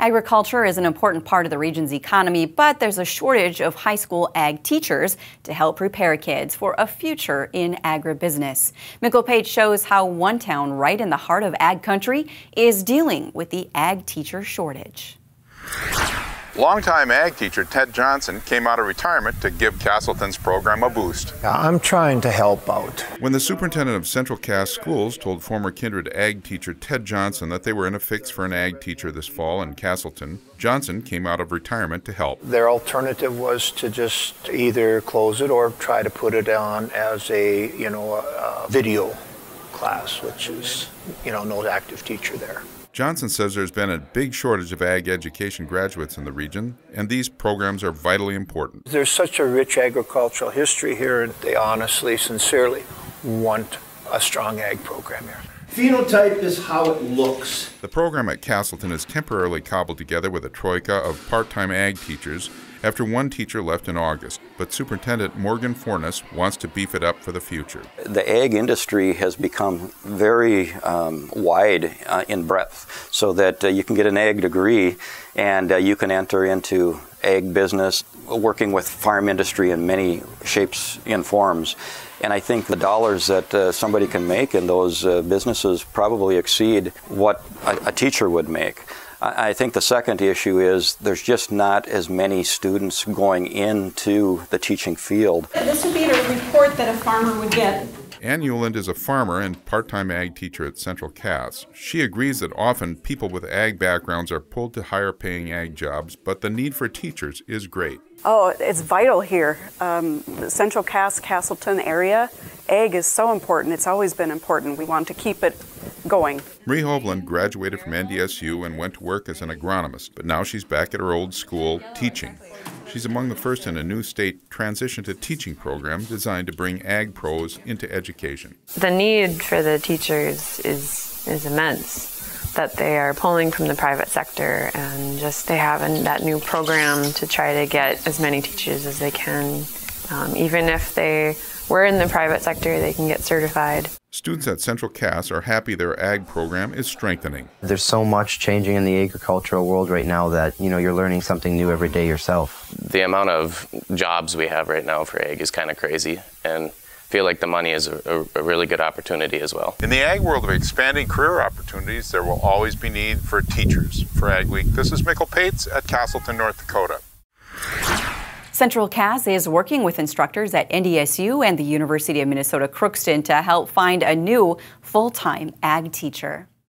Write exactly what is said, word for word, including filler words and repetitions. Agriculture is an important part of the region's economy, but there's a shortage of high school ag teachers to help prepare kids for a future in agribusiness. Mikkel Pates shows how one town right in the heart of ag country is dealing with the ag teacher shortage. Longtime ag teacher Ted Johnson came out of retirement to give Casselton's program a boost. I'm trying to help out. When the superintendent of Central Cass Schools told former Kindred ag teacher Ted Johnson that they were in a fix for an ag teacher this fall in Casselton, Johnson came out of retirement to help. Their alternative was to just either close it or try to put it on as a, you know, a video class, which is, you know, no active teacher there. Johnson says there's been a big shortage of ag education graduates in the region, and these programs are vitally important. There's such a rich agricultural history here, and they honestly, sincerely want a strong ag program here. Phenotype is how it looks. The program at Casselton is temporarily cobbled together with a troika of part-time ag teachers after one teacher left in August, but Superintendent Morgan Fornes wants to beef it up for the future. The ag industry has become very um, wide uh, in breadth, so that uh, you can get an ag degree and uh, you can enter into ag business, working with farm industry in many shapes and forms. And I think the dollars that uh, somebody can make in those uh, businesses probably exceed what a, a teacher would make. I, I think the second issue is there's just not as many students going into the teaching field. This would be a report that a farmer would get. Anne Uland is a farmer and part-time ag teacher at Central Cass. She agrees that often people with ag backgrounds are pulled to higher-paying ag jobs, but the need for teachers is great. Oh, it's vital here. Um, the Central Cass, Casselton area, ag is so important. It's always been important. We want to keep it going. Marie Hovland graduated from N D S U and went to work as an agronomist, but now she's back at her old school teaching. She's among the first in a new state transition to teaching program designed to bring ag pros into education. The need for the teachers is, is immense, that they are pulling from the private sector, and just they have an, that new program to try to get as many teachers as they can. Um, even if they were in the private sector, they can get certified. Students at Central Cass are happy their ag program is strengthening. There's so much changing in the agricultural world right now that, you know, you're learning something new every day yourself. The amount of jobs we have right now for ag is kind of crazy, and I feel like the money is a, a really good opportunity as well. In the ag world of expanding career opportunities, there will always be need for teachers. For Agweek, this is Mikkel Pates at Casselton, North Dakota. Central Cass is working with instructors at N D S U and the University of Minnesota Crookston to help find a new full-time ag teacher.